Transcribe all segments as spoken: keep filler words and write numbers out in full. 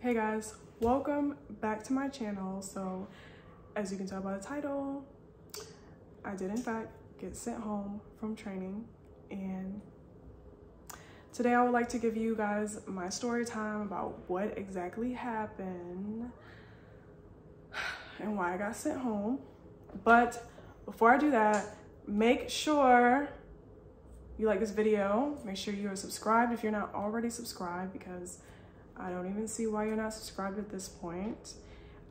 Hey guys, welcome back to my channel. So as you can tell by the title, I did in fact get sent home from training, and today I would like to give you guys my story time about what exactly happened and why I got sent home. But before I do that, make sure you like this video, make sure you are subscribed if you're not already subscribed, because I don't even see why you're not subscribed at this point.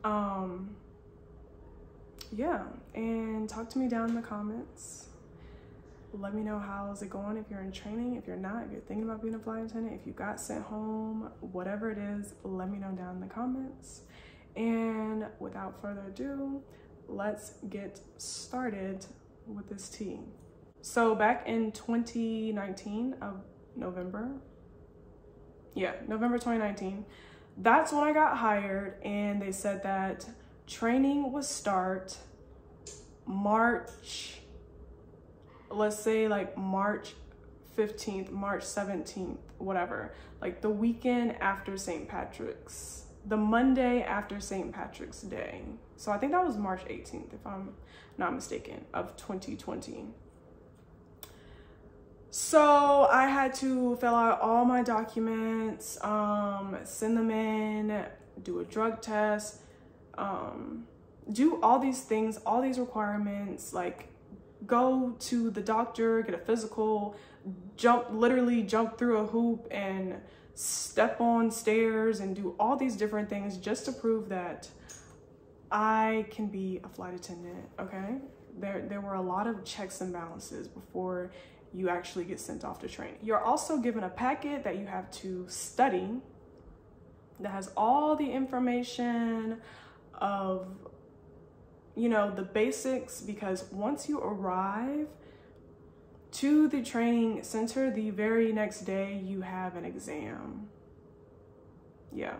Um, yeah, and talk to me down in the comments. Let me know how's it going, if you're in training, if you're not, if you're thinking about being a flight attendant, if you got sent home, whatever it is, let me know down in the comments. And without further ado, let's get started with this tea. So back in twenty nineteen of November, yeah, November twenty nineteen, that's when I got hired, and they said that training would start March, let's say like March fifteenth, March seventeenth, whatever, like the weekend after Saint Patrick's, the Monday after Saint Patrick's Day. So I think that was March eighteenth, if I'm not mistaken, of twenty twenty. So I had to fill out all my documents, um, send them in, do a drug test, um, do all these things, all these requirements, like go to the doctor, get a physical, jump, literally jump through a hoop and step on stairs and do all these different things just to prove that I can be a flight attendant, okay? There, there were a lot of checks and balances before you actually get sent off to training. You're also given a packet that you have to study that has all the information of, you know, the basics, because once you arrive to the training center, the very next day you have an exam. Yeah,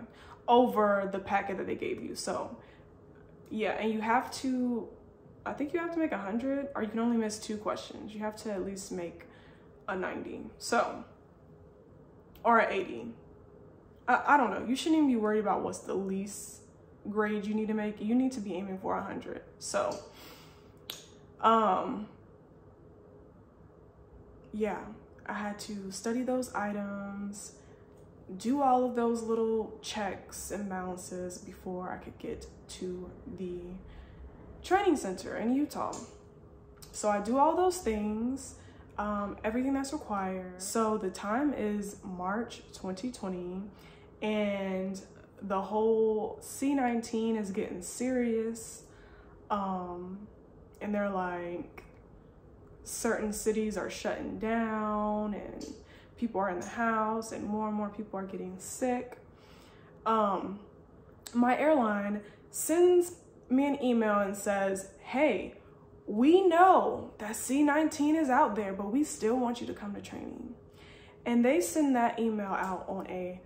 over the packet that they gave you. So yeah, and you have to, I think you have to make one hundred, or you can only miss two questions. You have to at least make a ninety, so, or an eighty. I, I don't know. You shouldn't even be worried about what's the least grade you need to make. You need to be aiming for one hundred. So, um, yeah, I had to study those items, do all of those little checks and balances before I could get to the training center in Utah. So I do all those things, um, everything that's required. So the time is March twenty twenty, and the whole C nineteen is getting serious. Um, and they're like, certain cities are shutting down and people are in the house and more and more people are getting sick. Um, my airline sends me an email and says, hey, we know that C nineteen is out there, but we still want you to come to training. And they send that email out on a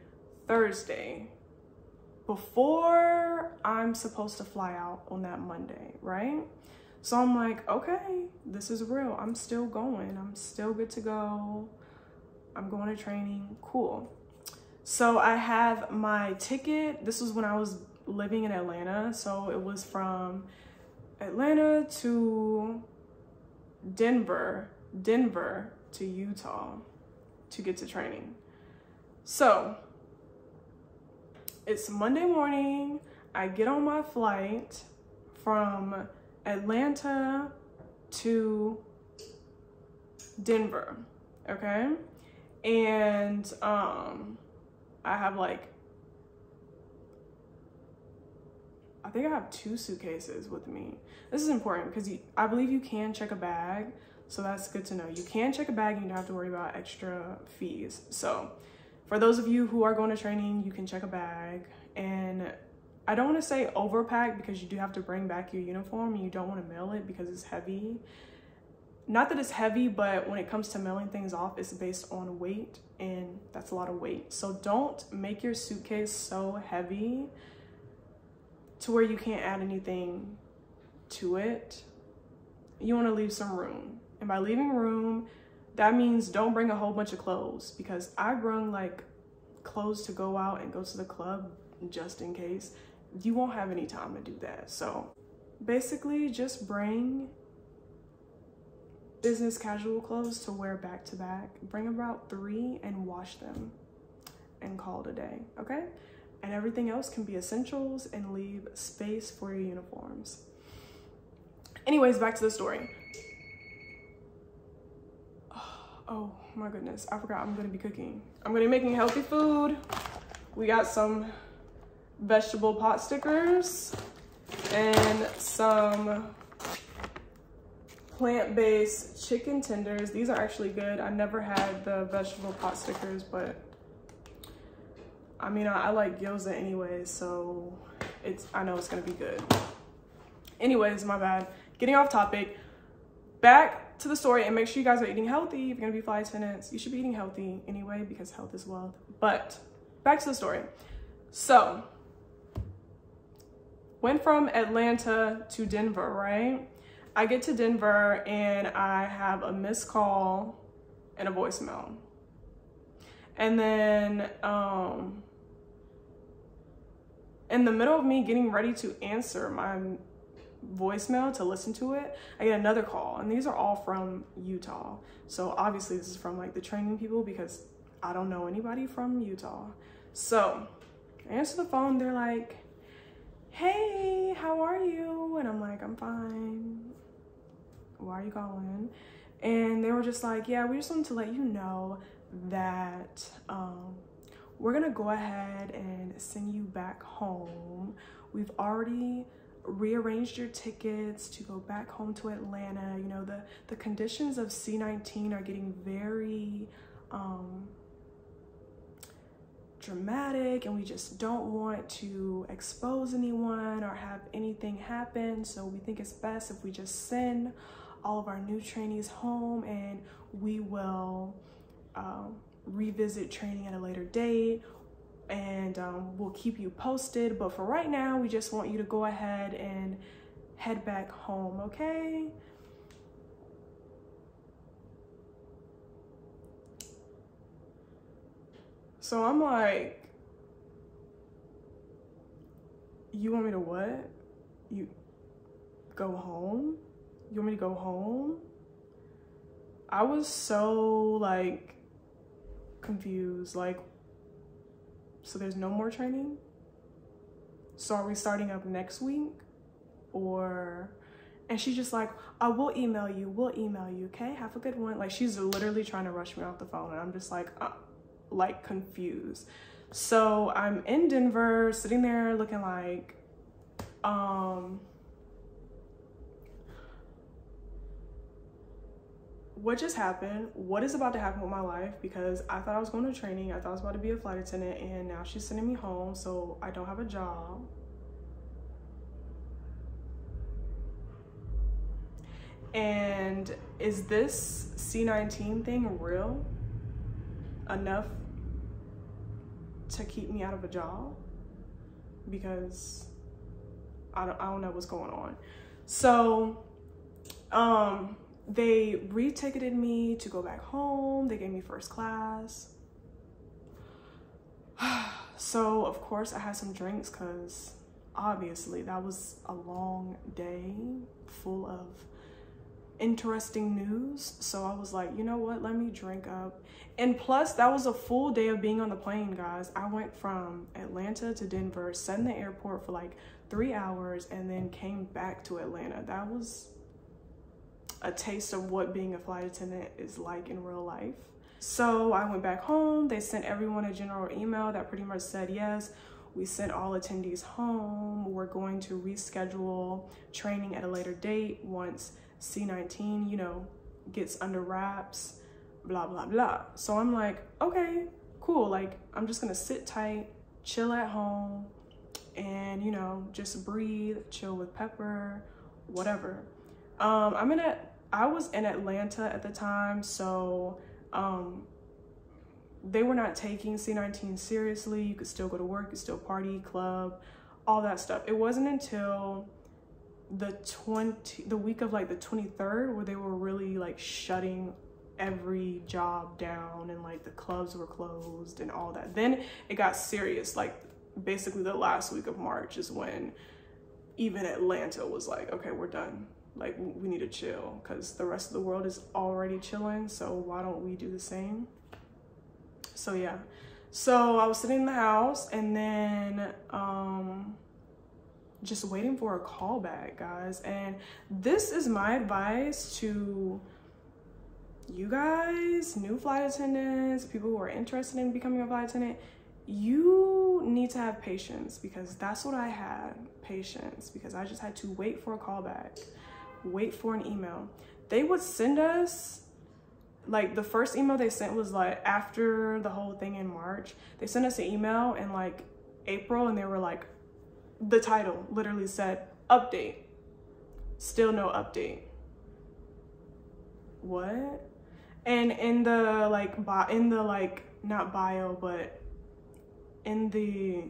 Thursday before I'm supposed to fly out on that Monday, right? So I'm like, okay, this is real. I'm still going. I'm still good to go. I'm going to training. Cool. So I have my ticket. This was when I was living in Atlanta, so it was from Atlanta to Denver, Denver to Utah to get to training. So it's Monday morning, I get on my flight from Atlanta to Denver, okay? And um, I have like I think I have two suitcases with me. This is important because you, I believe you can check a bag. So that's good to know. You can check a bag and you don't have to worry about extra fees. So for those of you who are going to training, you can check a bag. And I don't want to say overpack, because you do have to bring back your uniform and you don't want to mail it because it's heavy. Not that it's heavy, but when it comes to mailing things off, it's based on weight, and that's a lot of weight. So don't make your suitcase so heavy to where you can't add anything to it. You want to leave some room. And by leaving room, that means don't bring a whole bunch of clothes, because I brung like clothes to go out and go to the club just in case, you won't have any time to do that. So basically just bring business casual clothes to wear back to back. Bring about three and wash them and call it a day, okay? And everything else can be essentials and leave space for your uniforms. Anyways, back to the story. Oh my goodness, I forgot I'm gonna be cooking. I'm gonna be making healthy food. We got some vegetable pot stickers and some plant-based chicken tenders. These are actually good. I never had the vegetable pot stickers, but I mean, I, I like gyoza anyway, so it's I know it's gonna be good. Anyways, my bad. Getting off topic, back to the story, and make sure you guys are eating healthy. If you're gonna be flight attendants, you should be eating healthy anyway because health is wealth. But back to the story. So, went from Atlanta to Denver, right? I get to Denver and I have a missed call and a voicemail. And then um, in the middle of me getting ready to answer my voicemail to listen to it, I get another call, and these are all from Utah. So obviously this is from like the training people because I don't know anybody from Utah. So I answer the phone, they're like, "Hey, how are you?" And I'm like, "I'm fine. Why are you calling?" And they were just like, "Yeah, we just wanted to let you know that um, we're gonna go ahead and send you back home. We've already rearranged your tickets to go back home to Atlanta. You know, the, the conditions of C nineteen are getting very um, dramatic, and we just don't want to expose anyone or have anything happen. So we think it's best if we just send all of our new trainees home, and we will Um, revisit training at a later date, and um, we'll keep you posted, but for right now we just want you to go ahead and head back home, okay?" So I'm like, "You want me to what? You go home? You want me to go home?" I was so like confused, like, so there's no more training? So are we starting up next week? Or, and she's just like, "I will email you, we'll email you, okay? Have a good one." Like, she's literally trying to rush me off the phone, and I'm just like, uh, like confused. So I'm in Denver, sitting there looking like, um, what just happened? What is about to happen with my life? Because I thought I was going to training. I thought I was about to be a flight attendant, and now she's sending me home, so I don't have a job. And is this C nineteen thing real enough to keep me out of a job? Because I don't, I don't know what's going on. So, um, they reticketed me to go back home. They gave me first class. So of course I had some drinks because obviously that was a long day full of interesting news. So I was like, you know what, let me drink up. And plus that was a full day of being on the plane, guys. I went from Atlanta to Denver, sat in the airport for like three hours and then came back to Atlanta. That was a taste of what being a flight attendant is like in real life. So I went back home. They sent everyone a general email that pretty much said, yes, we sent all attendees home. We're going to reschedule training at a later date once C nineteen, you know, gets under wraps, blah, blah, blah. So I'm like, okay, cool. Like, I'm just gonna sit tight, chill at home, and, you know, just breathe, chill with Pepper, whatever. Um, I'm in a, I was in Atlanta at the time, so um, they were not taking C nineteen seriously. You could still go to work, you could still party, club, all that stuff. It wasn't until the twenty, the week of like the twenty-third where they were really like shutting every job down, and like the clubs were closed and all that. Then it got serious, like basically the last week of March is when even Atlanta was like, okay, we're done. Like, we need to chill because the rest of the world is already chilling, so why don't we do the same? So yeah, so I was sitting in the house and then um, just waiting for a call back, guys. And this is my advice to you guys, new flight attendants, people who are interested in becoming a flight attendant. You need to have patience, because that's what I had, patience, because I just had to wait for a call back, wait for an email. They would send us, like the first email they sent was like after the whole thing in March. They sent us an email in like April and they were like, the title literally said update, still no update. What? And in the like, in the like, not bio, but in the,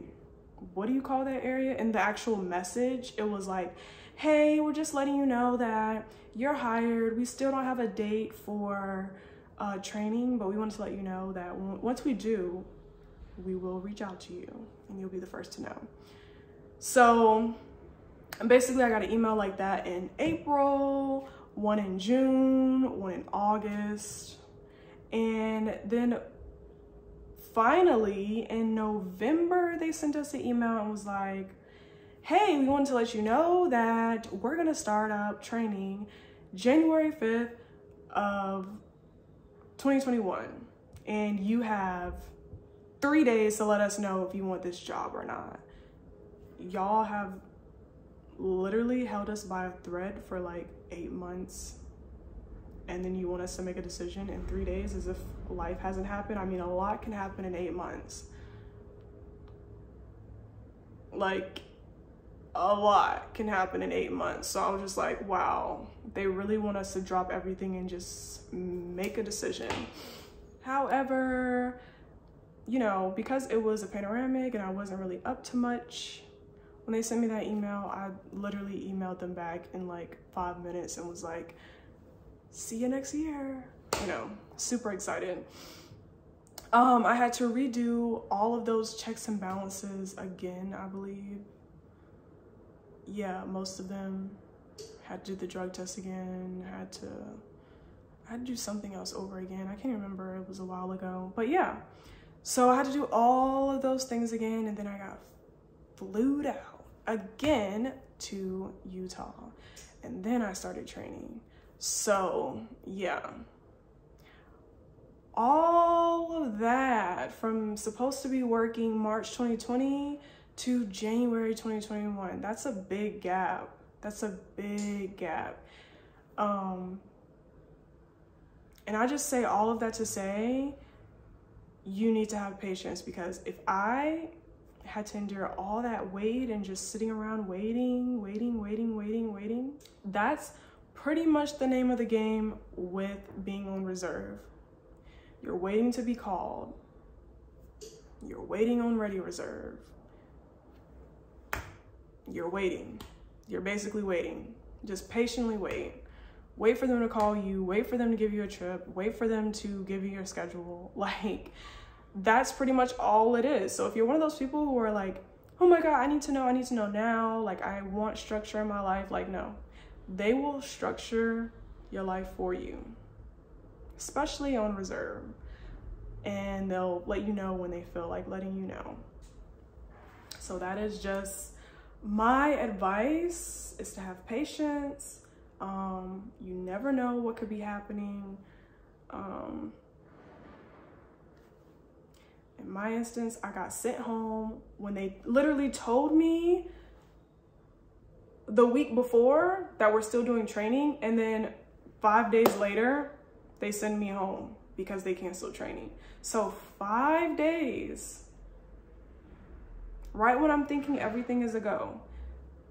what do you call that area? In the actual message, it was like, hey, we're just letting you know that you're hired. We still don't have a date for uh, training, but we wanted to let you know that once we do, we will reach out to you and you'll be the first to know. So basically I got an email like that in April, one in June, one in August, and then finally in November they sent us an email and was like, hey, we wanted to let you know that we're gonna start up training January fifth of twenty twenty-one, and you have three days to let us know if you want this job or not. Y'all have literally held us by a thread for like eight months, and then you want us to make a decision in three days as if life hasn't happened. I mean, a lot can happen in eight months. Like, a lot can happen in eight months. So I was just like, wow, they really want us to drop everything and just make a decision. However, you know, because it was a panoramic and I wasn't really up to much, when they sent me that email, I literally emailed them back in like five minutes and was like, see you next year, you know, super excited. Um, I had to redo all of those checks and balances again, I believe. Yeah, most of them. Had to do the drug test again, had to, I had to do something else over again. I can't remember, it was a while ago, but yeah. So I had to do all of those things again, and then I got flued out again to Utah. And then I started training. So yeah, all of that from supposed to be working March twenty twenty to January twenty twenty-one, that's a big gap. That's a big gap. Um, and I just say all of that to say, you need to have patience, because if I had to endure all that wait and just sitting around waiting, waiting, waiting, waiting, waiting, that's pretty much the name of the game with being on reserve. You're waiting to be called. You're waiting on ready reserve. You're waiting. You're basically waiting. Just patiently wait. Wait for them to call you. Wait for them to give you a trip. Wait for them to give you your schedule. Like, that's pretty much all it is. So if you're one of those people who are like, oh my God, I need to know, I need to know now. Like, I want structure in my life. Like, no. They will structure your life for you, especially on reserve, and they'll let you know when they feel like letting you know. So that is just my advice, is to have patience. Um, you never know what could be happening. Um, in my instance, I got sent home when they literally told me the week before that we're still doing training, and then five days later they send me home because they canceled training. So five days, right when I'm thinking everything is a go.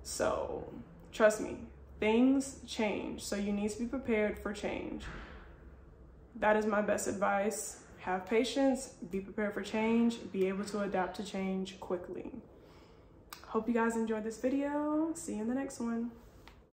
So trust me, things change, so you need to be prepared for change. That is my best advice. Have patience, be prepared for change, be able to adapt to change quickly. Hope you guys enjoyed this video. See you in the next one.